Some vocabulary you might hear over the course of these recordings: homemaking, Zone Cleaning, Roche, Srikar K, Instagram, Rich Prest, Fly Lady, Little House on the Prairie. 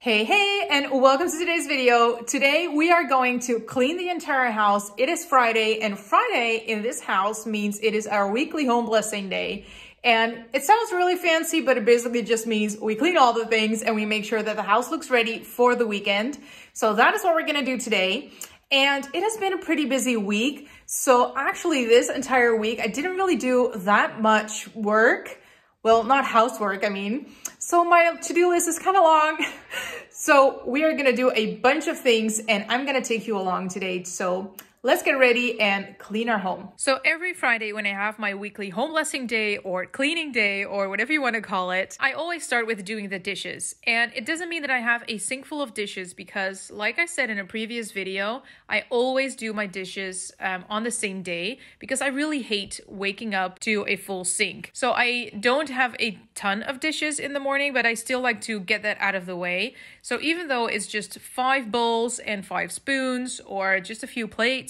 Hey, and welcome to today's video. Today we are going to clean the entire house. It is Friday, and Friday in this house means it is our weekly home blessing day. And it sounds really fancy, but it basically just means we clean all the things and we make sure that the house looks ready for the weekend. So that is what we're gonna do today. And it has been a pretty busy week. So actually this entire week, I didn't really do that much work. Well, not housework, I mean. So my to-do list is kind of long. So we are gonna do a bunch of things and I'm gonna take you along today. So let's get ready and clean our home. So every Friday when I have my weekly home blessing day or cleaning day or whatever you want to call it, I always start with doing the dishes. And it doesn't mean that I have a sink full of dishes because, like I said in a previous video, I always do my dishes on the same day because I really hate waking up to a full sink. So I don't have a ton of dishes in the morning, but I still like to get that out of the way. So even though it's just 5 bowls and 5 spoons or just a few plates,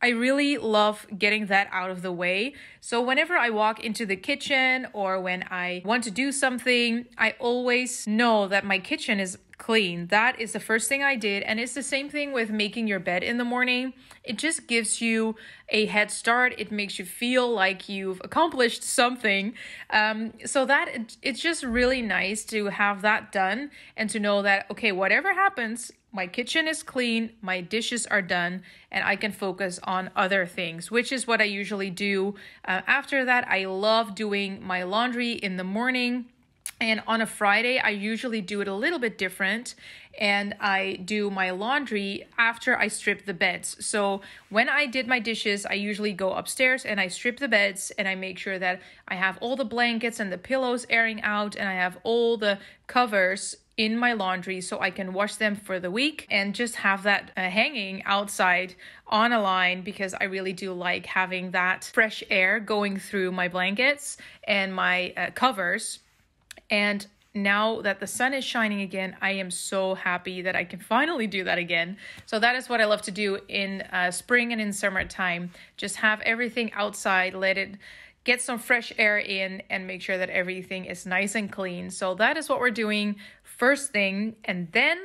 I really love getting that out of the way. So whenever I walk into the kitchen or when I want to do something, I always know that my kitchen is clean. That is the first thing I did. And it's the same thing with making your bed in the morning. It just gives you a head start. It makes you feel like you've accomplished something. So that it's just really nice to have that done and to know that, okay, whatever happens, my kitchen is clean, my dishes are done, and I can focus on other things, which is what I usually do. After that, I love doing my laundry in the morning. And on a Friday, I usually do it a little bit different. And I do my laundry after I strip the beds. So when I did my dishes, I usually go upstairs and I strip the beds and I make sure that I have all the blankets and the pillows airing out and I have all the covers in my laundry so I can wash them for the week and just have that hanging outside on a line because I really do like having that fresh air going through my blankets and my covers. And now that the sun is shining again, I am so happy that I can finally do that again. So that is what I love to do in spring and in summertime. Just have everything outside, let it get some fresh air in and make sure that everything is nice and clean. So that is what we're doing first thing. And then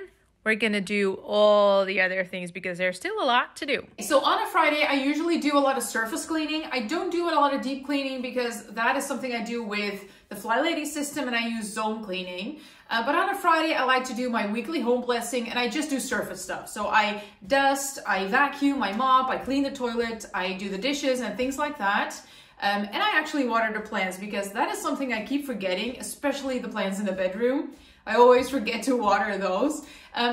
we're gonna do all the other things because there's still a lot to do. So on a Friday, I usually do a lot of surface cleaning. I don't do a lot of deep cleaning because that is something I do with the Fly Lady system and I use zone cleaning. But on a Friday, I like to do my weekly home blessing and I just do surface stuff. So I dust, I vacuum, I mop, I clean the toilet, I do the dishes and things like that. And I actually water the plants because that is something I keep forgetting, especially the plants in the bedroom. I always forget to water those.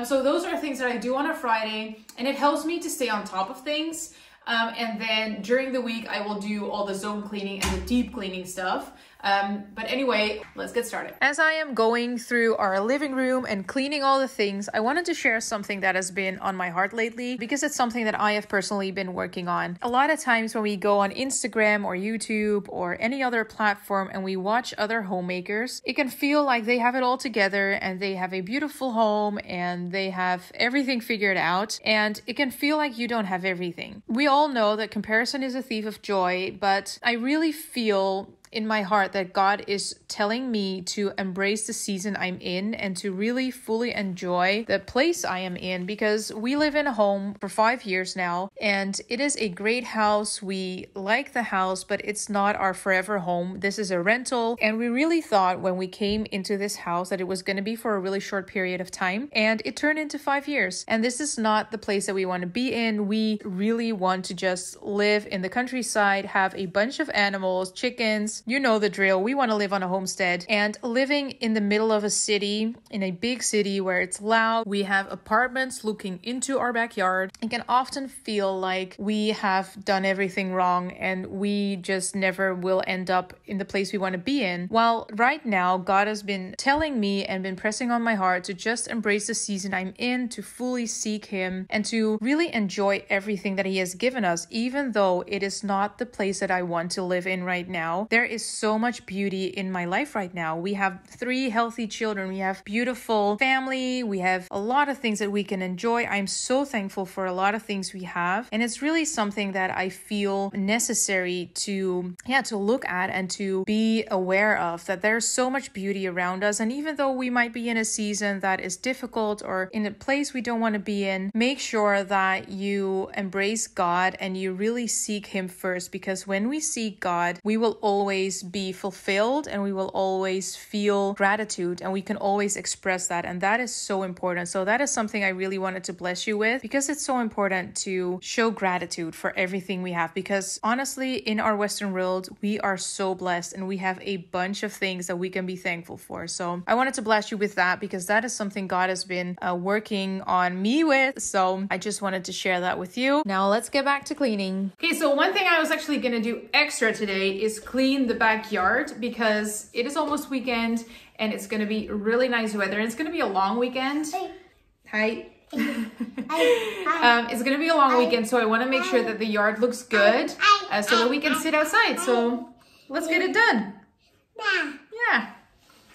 So those are things that I do on a Friday and it helps me to stay on top of things. And then during the week, I will do all the zone cleaning and the deep cleaning stuff. But anyway, let's get started. As I am going through our living room and cleaning all the things, I wanted to share something that has been on my heart lately because it's something that I have personally been working on. A lot of times when we go on Instagram or YouTube or any other platform and we watch other homemakers, it can feel like they have it all together and they have a beautiful home and they have everything figured out. And it can feel like you don't have everything. We all know that comparison is a thief of joy, but I really feel in my heart that God is telling me to embrace the season I'm in and to really fully enjoy the place I am in because we live in a home for 5 years now and it is a great house. We like the house, but it's not our forever home. This is a rental and we really thought when we came into this house that it was going to be for a really short period of time and it turned into 5 years. And this is not the place that we want to be in. We really want to just live in the countryside, have a bunch of animals, chickens, you know the drill. We want to live on a homestead and living in the middle of a city, in a big city where it's loud, we have apartments looking into our backyard. It can often feel like we have done everything wrong and we just never will end up in the place we want to be in. While right now, God has been telling me and been pressing on my heart to just embrace the season I'm in, to fully seek Him and to really enjoy everything that He has given us, even though it is not the place that I want to live in right now. There there is so much beauty in my life right now. We have 3 healthy children. We have beautiful family. We have a lot of things that we can enjoy. I'm so thankful for a lot of things we have. And it's really something that I feel necessary to look at and to be aware of, that there's so much beauty around us. And even though we might be in a season that is difficult or in a place we don't want to be in, make sure that you embrace God and you really seek Him first, because when we seek God, we will always be fulfilled and we will always feel gratitude and we can always express that. And that is so important. So that is something I really wanted to bless you with, because it's so important to show gratitude for everything we have, because honestly, in our Western world, we are so blessed and we have a bunch of things that we can be thankful for. So I wanted to bless you with that, because that is something God has been working on me with. So I just wanted to share that with you. Now let's get back to cleaning. Okay, so one thing I was actually gonna do extra today is clean the backyard, because it is almost weekend and it's gonna be really nice weather and it's gonna be a long weekend. Hi. It's gonna be a long weekend, so I want to make sure that the yard looks good so that we can sit outside. So let's get it done. Yeah.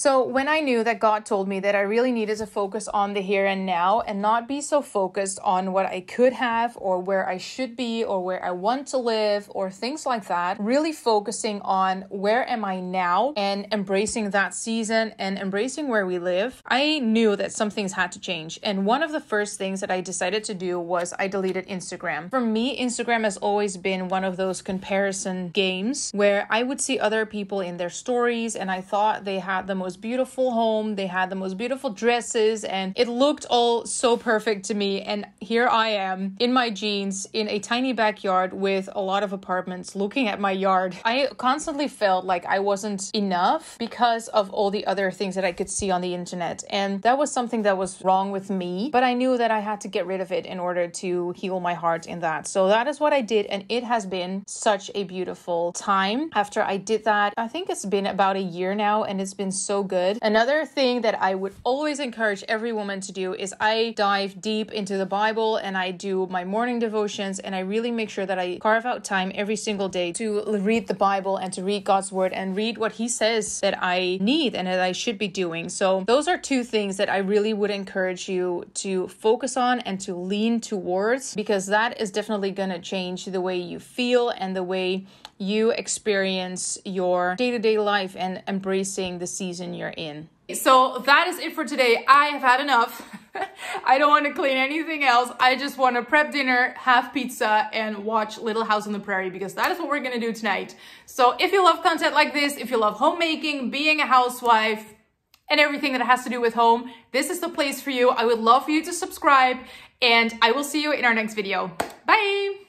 So when I knew that God told me that I really needed to focus on the here and now and not be so focused on what I could have or where I should be or where I want to live or things like that, really focusing on where am I now and embracing that season and embracing where we live, I knew that some things had to change. And one of the first things that I decided to do was I deleted Instagram. For me, Instagram has always been one of those comparison games where I would see other people in their stories and I thought they had the most beautiful home, they had the most beautiful dresses, and it looked all so perfect to me. And here I am in my jeans in a tiny backyard with a lot of apartments looking at my yard. I constantly felt like I wasn't enough because of all the other things that I could see on the internet, and that was something that was wrong with me, but I knew that I had to get rid of it in order to heal my heart in that. So that is what I did, and it has been such a beautiful time after I did that. I think it's been about a year now and it's been so good. Another thing that I would always encourage every woman to do is I dive deep into the Bible and I do my morning devotions, and I really make sure that I carve out time every single day to read the Bible and to read God's word and read what He says that I need and that I should be doing. So those are 2 things that I really would encourage you to focus on and to lean towards, because that is definitely going to change the way you feel and the way you experience your day-to-day life and embracing the season you're in. So that is it for today. I have had enough. I don't want to clean anything else. I just want to prep dinner, have pizza, and watch Little House on the Prairie, because that is what we're going to do tonight. So if you love content like this, if you love homemaking, being a housewife, and everything that has to do with home, this is the place for you. I would love for you to subscribe, and I will see you in our next video. Bye!